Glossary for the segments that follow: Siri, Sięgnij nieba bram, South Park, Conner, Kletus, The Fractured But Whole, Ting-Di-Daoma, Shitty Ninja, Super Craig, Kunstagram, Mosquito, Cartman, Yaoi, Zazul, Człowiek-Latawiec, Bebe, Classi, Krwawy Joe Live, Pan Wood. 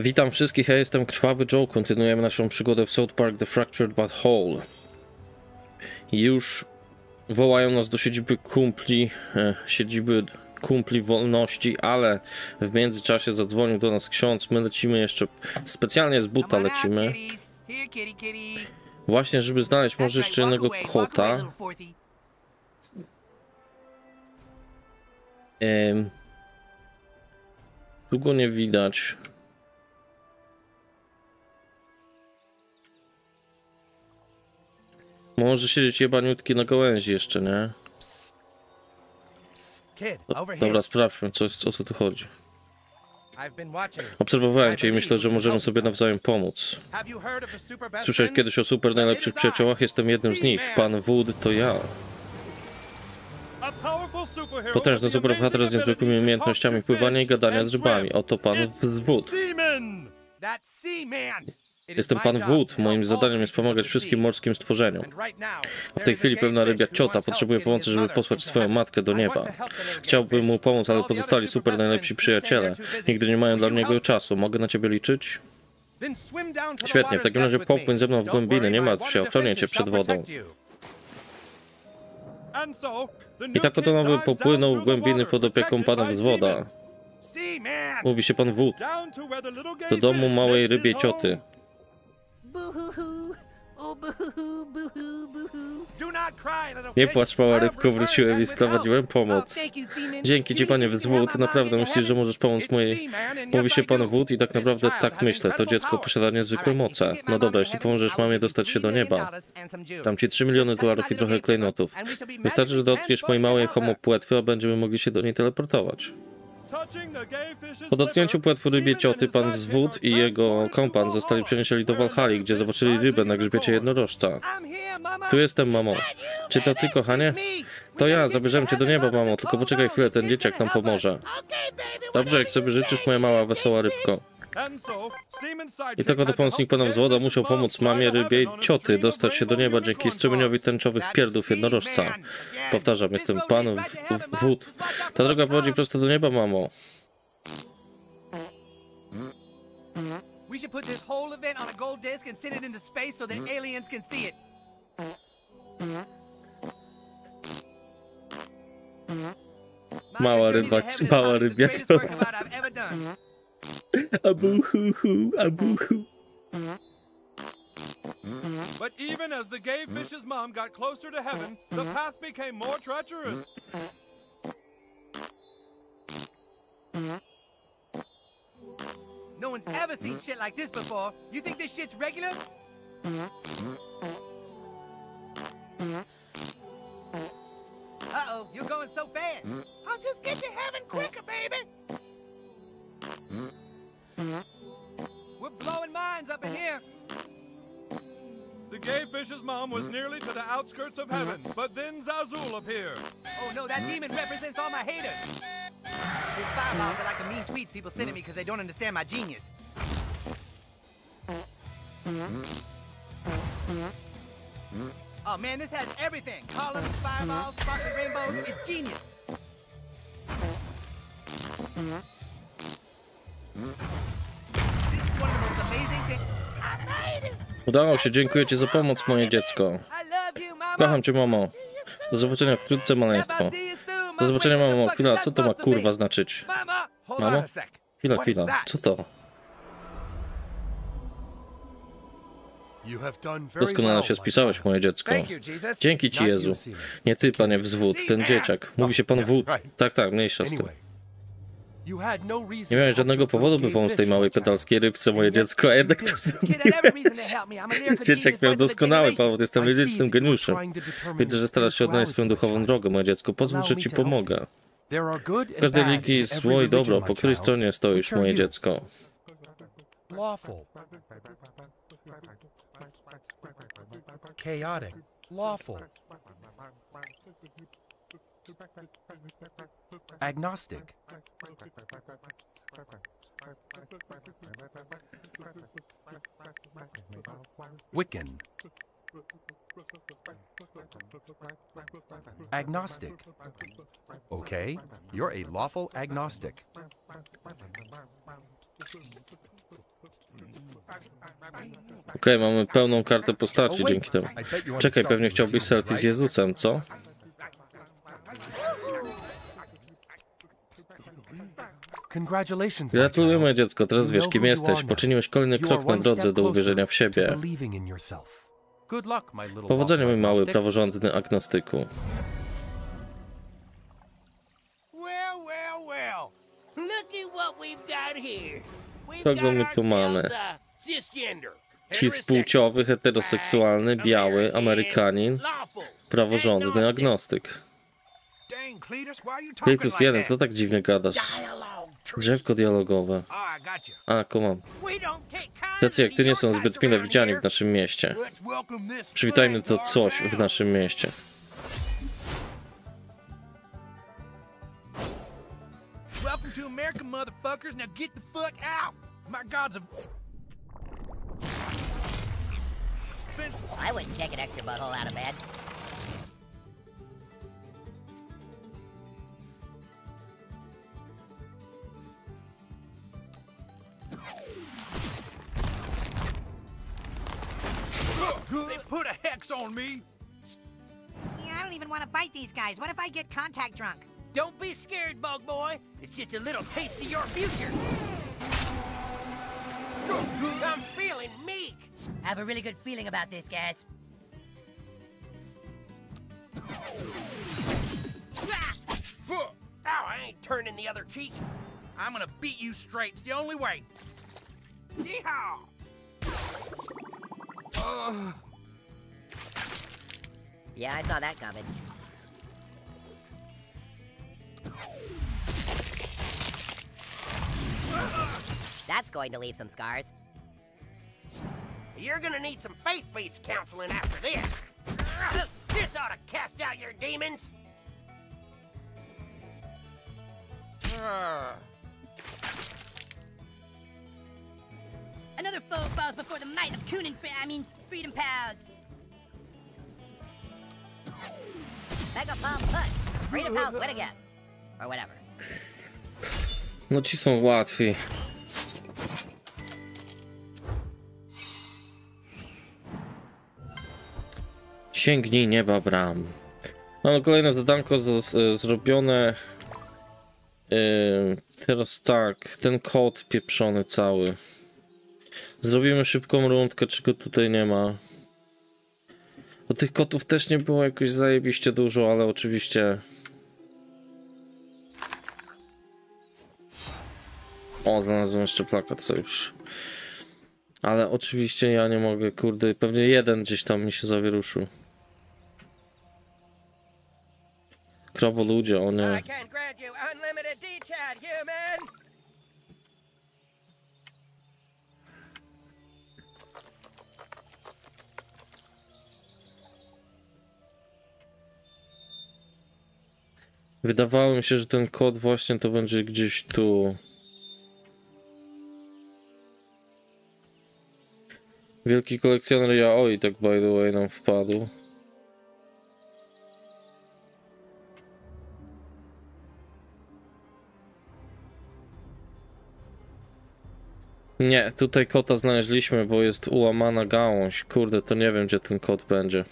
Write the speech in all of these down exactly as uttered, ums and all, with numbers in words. Witam wszystkich, ja jestem Krwawy Joe. Kontynuujemy naszą przygodę w South Park The Fractured But Whole. Już wołają nas do siedziby kumpli, e, siedziby kumpli wolności, ale w międzyczasie zadzwonił do nas ksiądz. My lecimy jeszcze, specjalnie z buta lecimy. Właśnie, żeby znaleźć może jeszcze jednego kota. E, tu go nie widać. Może siedzieć jebaniutki na gałęzi jeszcze, nie? Dobra, sprawdźmy, co, o co tu chodzi. Obserwowałem cię i myślę, że możemy sobie nawzajem pomóc. Słyszałeś kiedyś o super najlepszych przyjaciołach? Jestem jednym z nich. Pan Wood to ja. Potężny superbohater z niezwykłymi umiejętnościami pływania i gadania z rybami. Oto pan Wood. Jestem pan Wood. Moim zadaniem jest pomagać wszystkim morskim stworzeniom. W tej chwili pewna rybia ciota potrzebuje pomocy, żeby posłać swoją matkę do nieba. Chciałbym mu pomóc, ale pozostali super najlepsi przyjaciele nigdy nie mają dla niego czasu. Mogę na ciebie liczyć? Świetnie, w takim razie popłyń ze mną w głębinę. Nie martw się, ochronię cię przed wodą. I tak oto nowy popłynął w głębiny pod opieką pana z woda. Mówi się pan Wood. Do domu małej rybie cioty. Nie płacz, mała rybko, wróciłem i sprowadziłem pomoc. Dzięki ci, panie Wood, naprawdę myślisz, że możesz pomóc mojej... Mówi się pan Wood i tak naprawdę tak myślę, to dziecko posiada niezwykłe moce. No dobra, jeśli pomożesz mamie dostać się do nieba, dam ci trzy miliony dolarów i trochę klejnotów. Wystarczy, że dotkniesz mojej małej homopłetwy, a będziemy mogli się do niej teleportować. Po dotknięciu płetwy rybie cioty pan Wood i jego kompan zostali przeniesieni do Walhali, gdzie zobaczyli rybę na grzbiecie jednorożca. Tu jestem, mamo. Czy to ty, kochanie? To ja, zabierzemy cię do nieba, mamo, tylko poczekaj chwilę, ten dzieciak nam pomoże. Dobrze, jak sobie życzysz, moja mała wesoła rybko. I tak oto pomocnik pana Woda musiał pomóc mamie rybie i cioty dostać się do nieba dzięki strumieniowi tęczowych pierdów jednorożca. Powtarzam, jestem pan Wood. Ta droga prowadzi prosto do nieba, mamo. Mała ryba, mała rybia. Abuhuhu, abuhu. But even as the gay fish's mom got closer to heaven, the path became more treacherous. No one's ever seen shit like this before. You think this shit's regular? Uh-oh, you're going so fast. I'll just get to heaven quicker, baby. We're blowing minds up in here. The gay fish's mom was nearly to the outskirts of heaven, but then Zazul appeared. Oh no, that demon represents all my haters. His fireballs are like the mean tweets people send at me because they don't understand my genius. Oh man, this has everything. Columns, fireballs, sparkling rainbows, it's genius. Udało się, dziękuję ci za pomoc, moje dziecko. Kocham cię, mamo. Do zobaczenia wkrótce, maleństwo. Do zobaczenia, mamo. Chwila, co to ma kurwa znaczyć? Mamo? Chwila, chwila, co to? Doskonale się spisałeś, moje dziecko. Dzięki ci, Jezu. Nie ty, panie Wood, ten dzieciak. Mówi się pan Wood. Tak, tak, mniejsza z tym. Nie miałeś żadnego powodu, by pomóc tej małej pedalskiej rybce, moje dziecko, a jednak to zrobiłeś. Dzieciak miał doskonały powód, jestem fizycznym geniuszem. Widzę, że starasz się odnaleźć swoją duchową drogę, moje dziecko. Pozwól, że ci pomogę. W każdej religii jest zło i dobro. Po której stronie stoisz, moje dziecko? Chaotic. Lawful. Agnostic. Wiccan. Agnostic. Okay, you're a lawful agnostic. Okej, okay, mamy pełną kartę postaci dzięki temu. Czekaj, pewnie chciałbyś selfie z Jezusem, co? Gratulujemy, dziecko, teraz wiesz, kim jesteś. Poczyniłeś kolejny krok na drodze do uwierzenia w siebie. Powodzenia, mój mały, praworządny agnostyku. Kogo my tu mamy? Cispłciowy, heteroseksualny, biały, Amerykanin, praworządny agnostyk. Kletus jeden, co tak dziwnie gadasz? Drzewko dialogowe. A, kumam. Tacy jak ty nie są zbyt mile widziani w naszym mieście. Przywitajmy to coś w naszym mieście. They put a hex on me. Yeah, I don't even want to bite these guys. What if I get contact drunk? Don't be scared, bug boy. It's just a little taste of your future. I'm feeling meek. I have a really good feeling about this, guys. Ow, I ain't turning the other cheek. I'm gonna beat you straight. It's the only way. Yeehaw! Uh. Yeah, I saw that coming. Uh. That's going to leave some scars. You're gonna need some faith-based counseling after this. Uh. This ought to cast out your demons. Uh. Another foe falls before the might of Kunin, I mean, Freedom Pals. Mega Bomb Hut. Freedom Pals win again. Or whatever. No ci są łatwi. Sięgnij nieba bram. Mamy kolejne zadanko z, z, zrobione. Yy, teraz tak, ten kod pieprzony cały. Zrobimy szybką rundkę, czego tutaj nie ma. Bo tych kotów też nie było jakoś zajebiście dużo, ale oczywiście... O, znalazłem jeszcze plakat, co już. Ale oczywiście ja nie mogę, kurde, pewnie jeden gdzieś tam mi się zawieruszył. Krowo ludzie, o nie. Wydawało mi się, że ten kod właśnie to będzie gdzieś tu. Wielki kolekcjoner Yaoi, tak by the way, nam wpadł. Nie, tutaj kota znaleźliśmy, bo jest ułamana gałąź. Kurde, to nie wiem, gdzie ten kot będzie.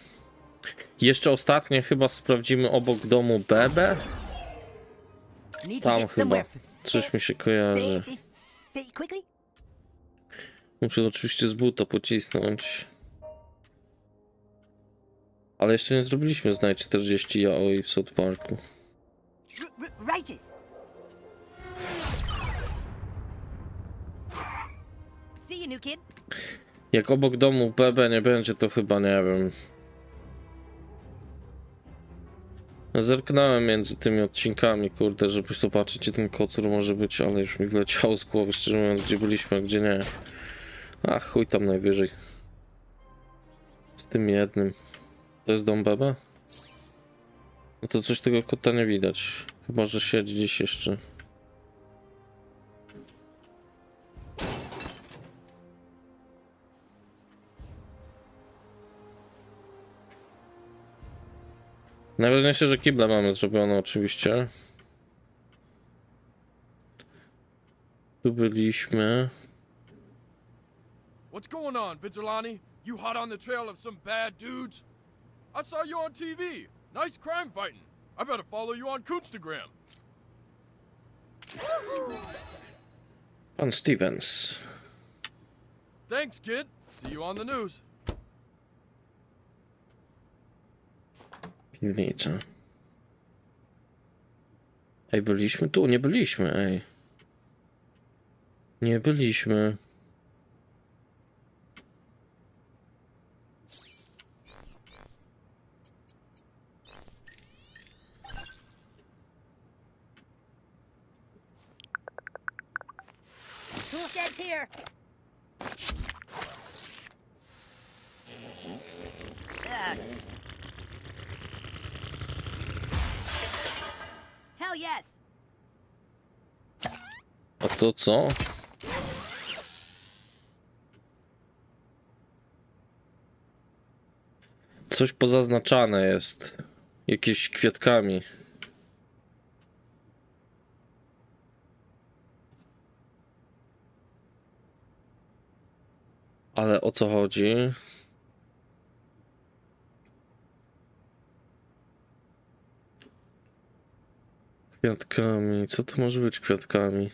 Jeszcze ostatnie chyba sprawdzimy obok domu Bebe. Tam chyba. Coś mi się kojarzy. Muszę oczywiście z buta pocisnąć. Ale jeszcze nie zrobiliśmy znajdź czterdzieści Yaoi w South Parku. Jak obok domu Bebe nie będzie, to chyba nie wiem. Zerknąłem między tymi odcinkami, kurde, żeby zobaczyć, gdzie ten kocur może być, ale już mi wleciało z głowy, szczerze mówiąc, gdzie byliśmy, a gdzie nie. Ach, chuj tam najwyżej. Z tym jednym. To jest dom Bebe? No to coś tego kota nie widać. Chyba, że siedzi gdzieś jeszcze. Najważniejsze, że kibla mamy zrobione oczywiście. Tu byliśmy. What's going on, Vigilante? You hot on the trail of some bad dudes? I saw you on T V. Nice crime fighting. I better follow you on Kunstagram. Pan Stevens. Thanks, kid. See you on the news. Piwnica. Ej, byliśmy tu? Nie byliśmy, ej. Nie byliśmy. A to co? Coś pozaznaczane jest. Jakieś kwiatkami. Ale o co chodzi? Kwiatkami. Co to może być kwiatkami?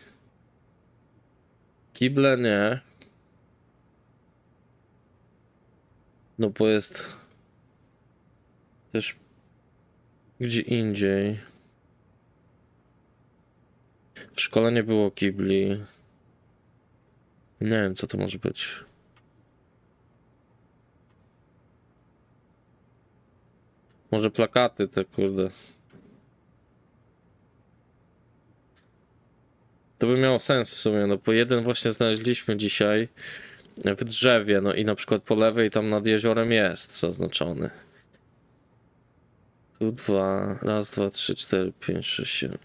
Kible nie. No bo jest też gdzie indziej. W szkole nie było kibli. Nie wiem, co to może być. Może plakaty te, kurde. To by miało sens w sumie, no bo jeden właśnie znaleźliśmy dzisiaj w drzewie, no i na przykład po lewej tam nad jeziorem jest zaznaczony. Tu dwa, raz, dwa, trzy, cztery, pięć, sześć, siedem.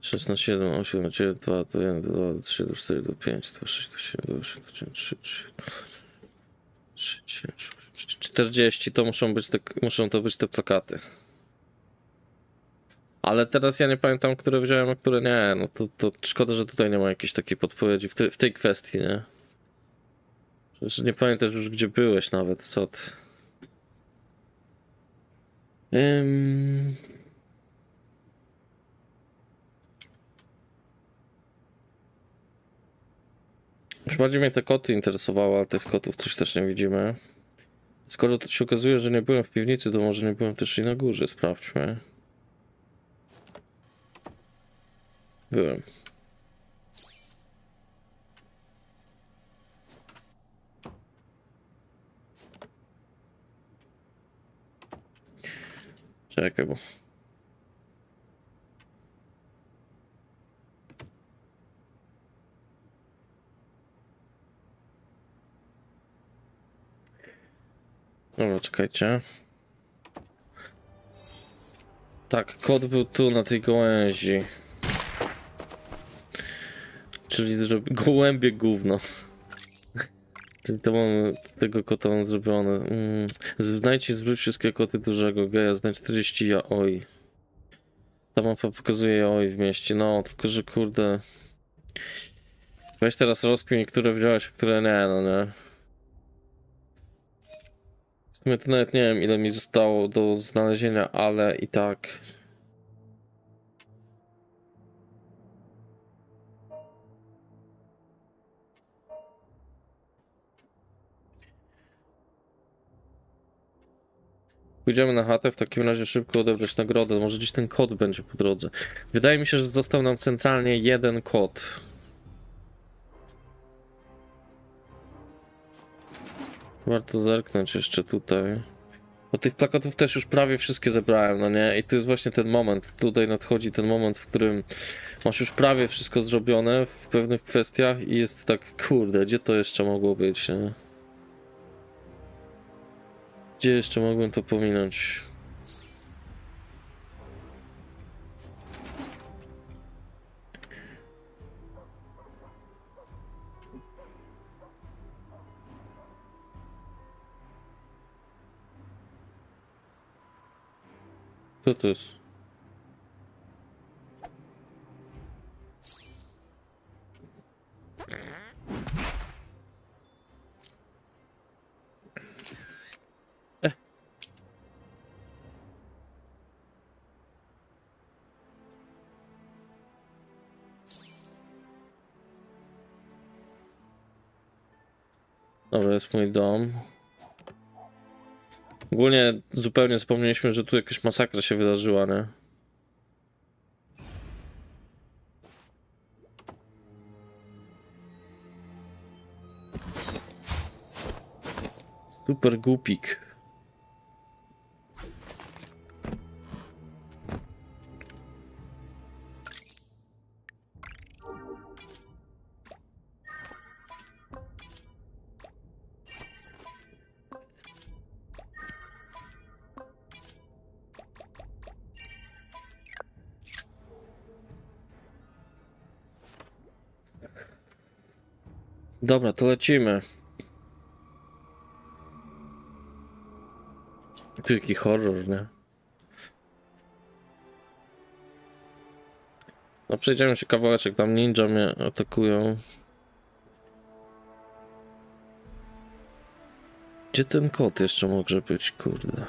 szesnaście, siedem, osiem, dziewięć, dwa, jeden, dwa, trzy, cztery, pięć, dwa, sześć, siedem, osiem, dziewięć, trzy, trzy, czterdzieści, to muszą być te, muszą to być te plakaty. Ale teraz ja nie pamiętam, które wziąłem, a które nie. No to, to szkoda, że tutaj nie ma jakiejś takiej podpowiedzi w, te, w tej kwestii, nie? Przecież nie pamiętasz już, gdzie byłeś nawet, co ty. Um... Już bardziej mnie te koty interesowały, ale tych kotów coś też nie widzimy. Skoro to się okazuje, że nie byłem w piwnicy, to może nie byłem też i na górze, sprawdźmy. Byłem. Czekaj, bo... Dobra, czekajcie. Tak, kot był tu na tej gałęzi. Czyli zrobił gołębie gówno. Czyli to mamy tego kota mam zrobione. Mm. Znajdźcie zbyt wszystkie koty dużego geja, znajdź czterdzieści jaoi. Ta mapa pokazuje jaoi w mieście. No, tylko że kurde. Weź teraz rozkmin, które wziąłeś, a które nie, no nie. W sumie to nawet nie wiem, ile mi zostało do znalezienia, ale i tak. Pójdziemy na chatę, w takim razie szybko odebrać nagrodę, może gdzieś ten kot będzie po drodze. Wydaje mi się, że został nam centralnie jeden kot. Warto zerknąć jeszcze tutaj. Bo tych plakatów też już prawie wszystkie zebrałem, no nie? I to jest właśnie ten moment, tutaj nadchodzi ten moment, w którym masz już prawie wszystko zrobione w pewnych kwestiach i jest tak, kurde, gdzie to jeszcze mogło być, nie? Gdzie jeszcze mogłem to pominąć? Co to jest? Dobra, jest mój dom. Ogólnie zupełnie zapomnieliśmy, że tu jakaś masakra się wydarzyła, nie? Super głupik. Dobra, to lecimy. Taki horror, nie? No przejdziemy się kawałeczek, tam ninja mnie atakują. Gdzie ten kot jeszcze może być, kurde?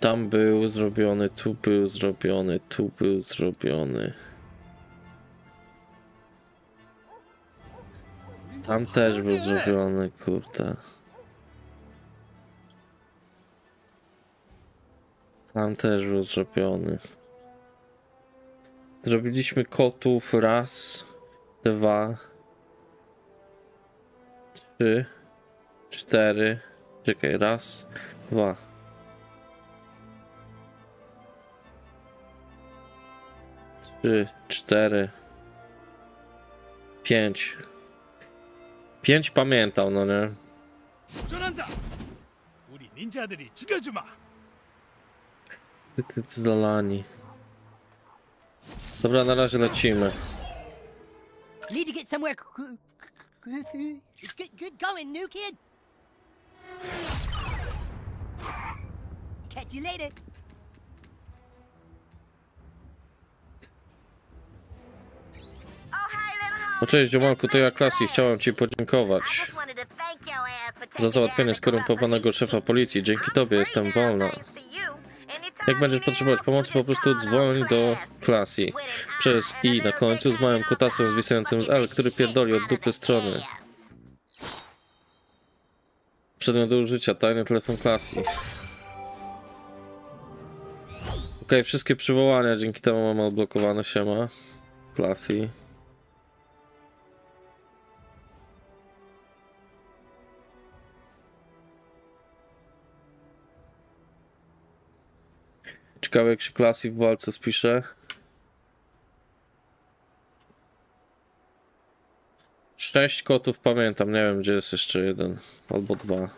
Tam był zrobiony, tu był zrobiony, tu był zrobiony. Tam też był zrobiony, kurde. Tam też był zrobiony. Zrobiliśmy kotów raz, dwa, trzy, cztery. Czekaj, raz, dwa. Trzy, cztery, pięć. Pięć pamiętał, no nie? Z dolani. Dobra, na razie lecimy. No cześć, dziomanku, to ja Classi. Chciałem ci podziękować za załatwienie skorumpowanego szefa policji. Dzięki tobie jestem wolna. Jak będziesz potrzebować pomocy, po prostu dzwoń do Classi. Przez i na końcu z małym kutasem zwisającym z L, który pierdoli od dupy strony. Przedmiot do użycia, tajny telefon Classi. Okej, wszystkie przywołania dzięki temu mamy odblokowane, siema. Classi. Ciekawe, jak się Classi w walce spisze. Sześć kotów pamiętam, nie wiem, gdzie jest jeszcze jeden albo dwa.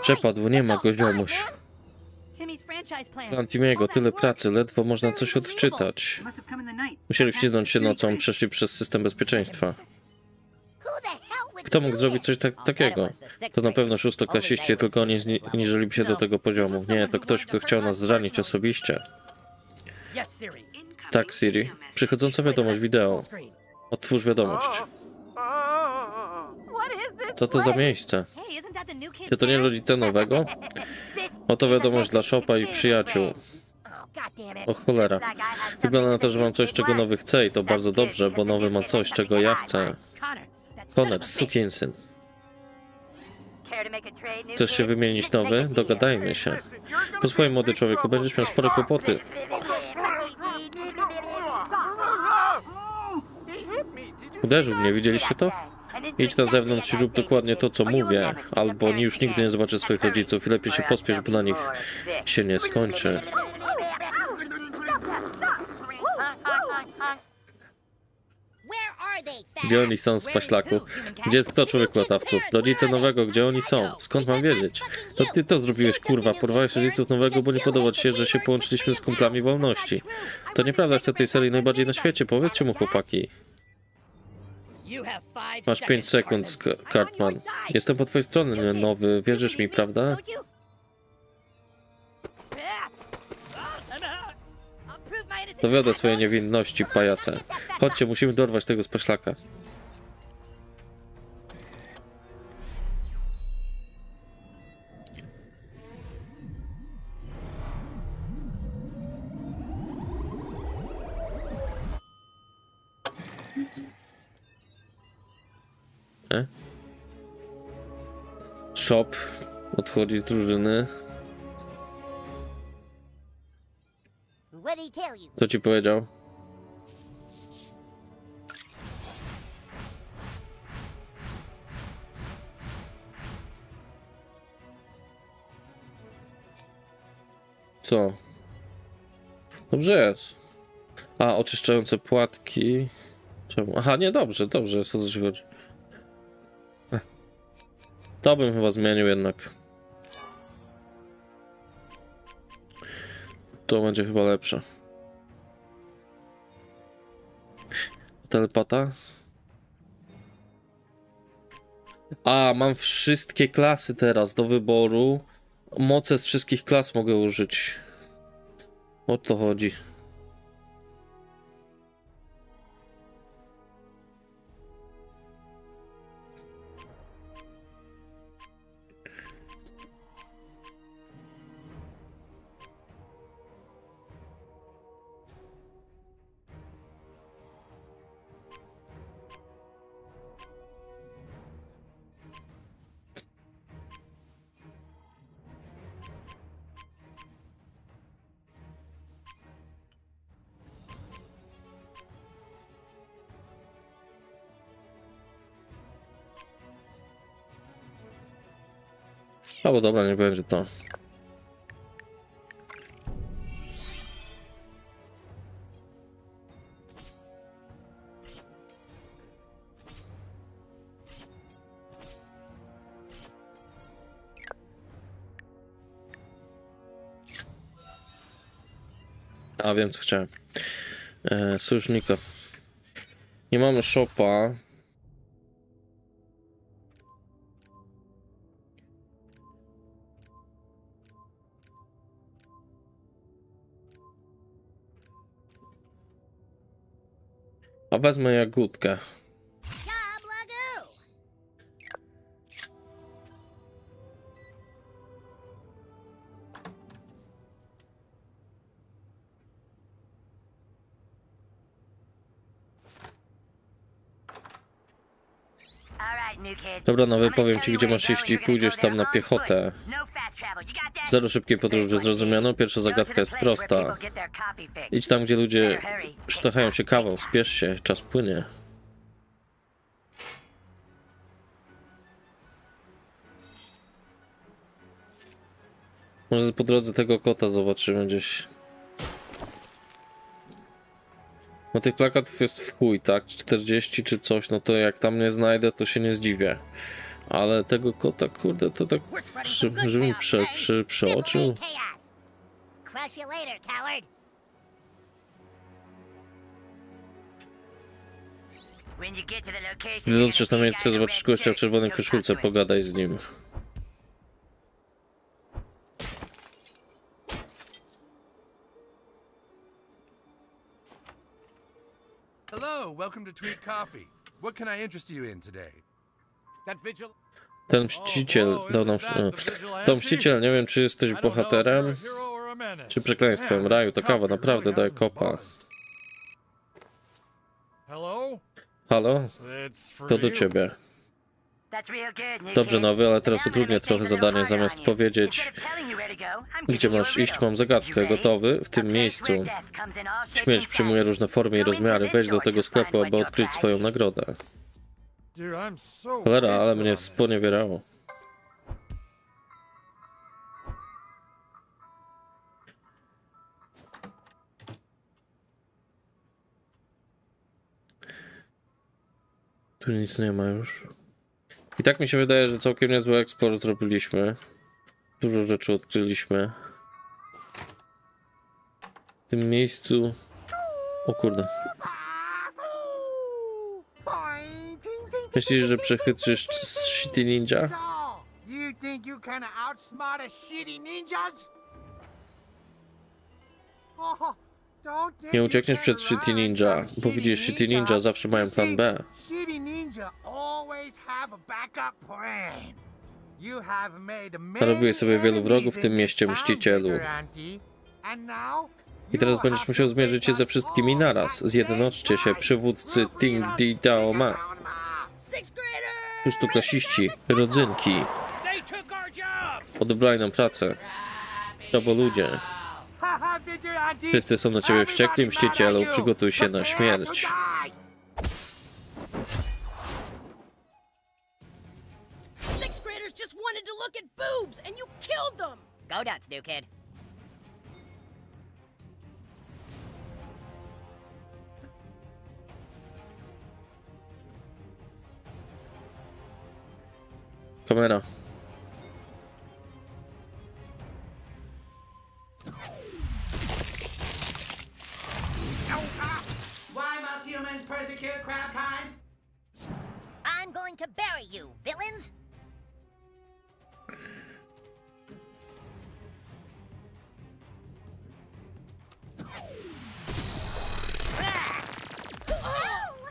Przepadł, nie ma go, ziomuś. Plan Timiego, tyle pracy, ledwo można coś odczytać. Musieli wcisnąć się nocą, przeszli przez system bezpieczeństwa. Kto mógł zrobić coś tak, takiego? To na pewno szóstoklasiści, tylko oni zniżyliby się do tego poziomu. Nie, to ktoś, kto chciał nas zranić osobiście. Tak, Siri. Przychodząca wiadomość wideo. Otwórz wiadomość. Co to za miejsce? Czy to nie rodzice nowego? Oto wiadomość dla Shopa i przyjaciół. O cholera. Wygląda na to, że mam coś, czego nowy chce i to bardzo dobrze, bo nowy ma coś, czego ja chcę. Conner, sukinsyn. Chcesz się wymienić, nowy? Dogadajmy się. Posłuchaj, młody człowieku, będziesz miał spore kłopoty. Uderzył mnie, widzieliście to? Idź na zewnątrz i rób dokładnie to, co mówię, albo już nigdy nie zobaczę swoich rodziców i lepiej się pospiesz, bo na nich się nie skończy. Gdzie oni są, z paślaku? Gdzie jest kto, człowiek latawcu? Rodzice nowego, gdzie oni są? Skąd mam wiedzieć? To ty to zrobiłeś, kurwa. Porwałeś rodziców nowego, bo nie podoba ci się, że się połączyliśmy z kumplami wolności. To nieprawda, chcę tej serii najbardziej na świecie. Powiedzcie mu, chłopaki. Masz pięć sekund, Cartman. Jestem po twojej stronie, nowy. Wierzysz mi, prawda? Dowiodę swojej niewinności, pajace. Chodźcie, musimy dorwać tego spaślaka. E? Shop odchodzi z drużyny. Co ci powiedział? Co? Dobrze jest. A, oczyszczające płatki. Czemu? Aha, nie, dobrze, dobrze, co to ci chodzi? To bym chyba zmienił jednak. To będzie chyba lepsze. Telepata. A, mam wszystkie klasy teraz do wyboru. Moce z wszystkich klas mogę użyć. O to chodzi. Albo dobra, nie będzie to. A wiem, co chciałem. E, sojusznika. Nie mamy shopa. A wezmę jagódkę. Dobra, no wypowiem ci, gdzie masz iść i pójdziesz tam na piechotę. Zero szybkiej podróży, zrozumiano? Pierwsza zagadka jest prosta. Idź tam, gdzie ludzie sztochają się kawą, spiesz się, czas płynie. Może po drodze tego kota zobaczymy gdzieś. No tych plakatów jest w chuj, tak? czterdzieści czy coś, no to jak tam nie znajdę, to się nie zdziwię. Ale tego kota, kurde, to tak, żeby mi prze, prze, przeoczył. Gdy dotrzesz na miejsce, zobaczysz gościa w czerwonym koszulce, pogadaj z nim. Hello, welcome to Tweet Coffee. What can I interest you in today? Ten mściciel dał nam... To mściciel, nie wiem, czy jesteś bohaterem, czy przekleństwem. Raju, to kawa naprawdę daje kopa. Halo? To do ciebie. Dobrze, nowy, ale teraz utrudnię trochę zadanie. Zamiast powiedzieć, gdzie masz iść, mam zagadkę. Gotowy? W tym miejscu. Śmierć przyjmuje różne formy i rozmiary. Wejdź do tego sklepu, aby odkryć swoją nagrodę. Cholera, ale mnie sponiewierało. Tu nic nie ma już. I tak mi się wydaje, że całkiem niezły eksplor zrobiliśmy. Dużo rzeczy odkryliśmy. W tym miejscu... O kurde. Myślisz, że przechytrzysz Shitty Ninja? Nie uciekniesz przed Shitty Ninja, bo widzisz, Shitty Ninja zawsze mają plan B. Narobiłeś sobie wielu wrogów w tym mieście, mścicielu. I teraz będziesz musiał zmierzyć się ze wszystkimi naraz. Zjednoczcie się, przywódcy Ting-Di-Daoma. Szóstoklasiści, rodzynki. Odebrali nam pracę. Brawo ludzie. Wszyscy są na ciebie wściekli, mścicielu. Przygotuj się na śmierć. Kamera. I'm going to bury you, villains.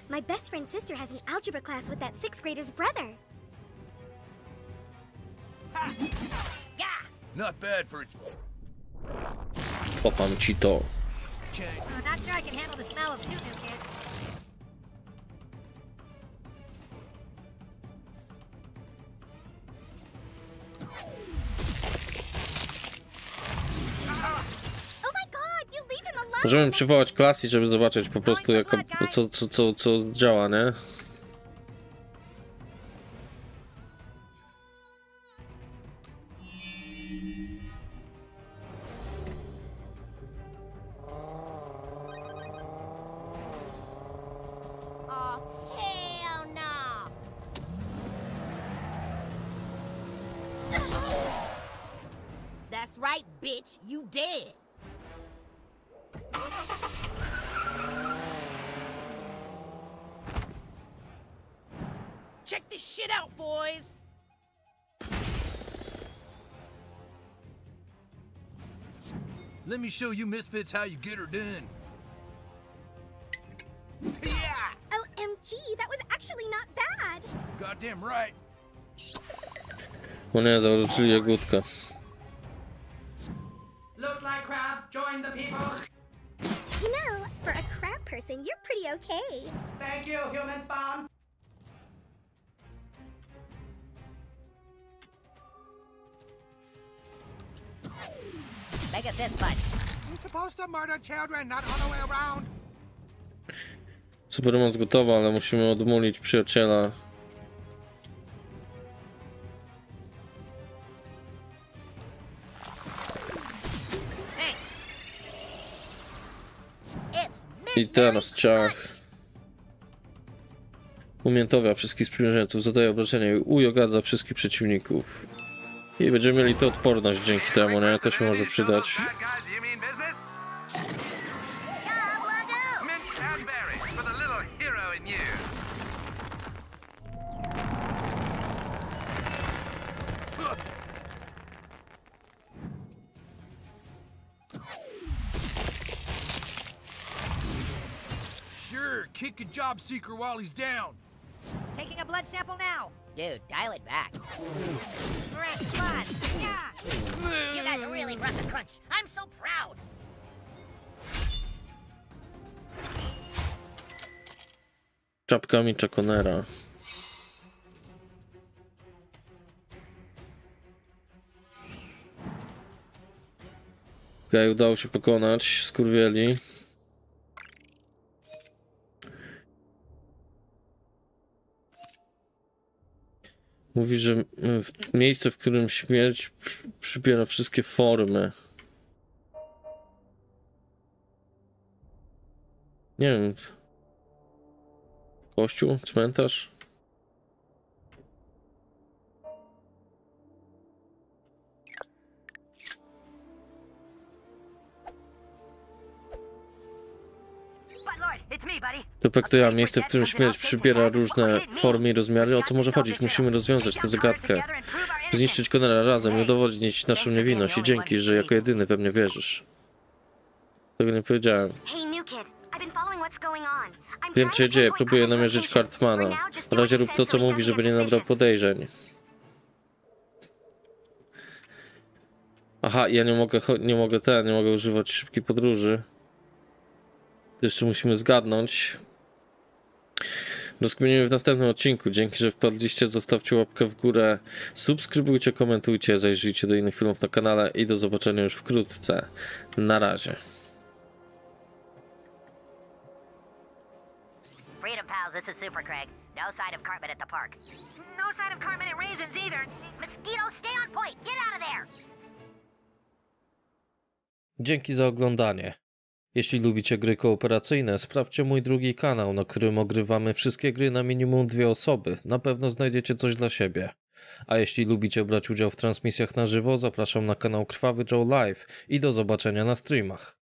My best friend's sister has an algebra class with that sixth grader's brother. Not bad for Popam ci to. Not sure I can handle the smell of soup, kid. Możemy przywołać Classi, żeby zobaczyć po prostu jaka, co, co, co, co działa, nie? Let me show you misfits how you get her done. O M G, that was actually not bad. Goddamn right. One zawrócili jagódkę. Looks like crab joined the people. You know, for a crab person, you're pretty okay. Thank you, human spawn. Supermoc gotowa, ale musimy odmulić przyjaciela. I teraz ciach. Umiętowia wszystkich sprzymierzeńców, zadaje obrażenia i ujogadza wszystkich przeciwników. I będziemy mieli tę odporność dzięki temu, nie? To się może przydać. Sure, kick a job seeker while he's down. Taking a blood sample now. Dude, dial it back. You guys really brought the crunch. I'm so proud. Czapkami Mitcha Connera. Okej, udało się pokonać, skurwieli. Mówi, że miejsce, w którym śmierć przybiera wszystkie formy. Nie wiem. Kościół? Cmentarz? Tupek to ja, miejsce, w którym śmierć przybiera różne formy i rozmiary. O co może chodzić? Musimy rozwiązać tę zagadkę. Zniszczyć Connera razem i udowodnić naszą niewinność. I dzięki, że jako jedyny we mnie wierzysz. Tego nie powiedziałem. Wiem, co się dzieje. Próbuję namierzyć Cartmana. Na razie rób to, co mówi, żeby nie nabrał podejrzeń. Aha, ja nie mogę, nie mogę ten, nie mogę używać szybkiej podróży. Jeszcze musimy zgadnąć. Rozkminimy w następnym odcinku. Dzięki, że wpadliście. Zostawcie łapkę w górę, subskrybujcie, komentujcie, zajrzyjcie do innych filmów na kanale i do zobaczenia już wkrótce. Na razie. Freedom pals, this is Super Craig. No sign of Cartman at the park. No sign of Cartman at Raisins either. Mosquitoes, stay on point. Get out of there. Dzięki za oglądanie. Jeśli lubicie gry kooperacyjne, sprawdźcie mój drugi kanał, na którym ogrywamy wszystkie gry na minimum dwie osoby. Na pewno znajdziecie coś dla siebie. A jeśli lubicie brać udział w transmisjach na żywo, zapraszam na kanał Krwawy Joe Live i do zobaczenia na streamach.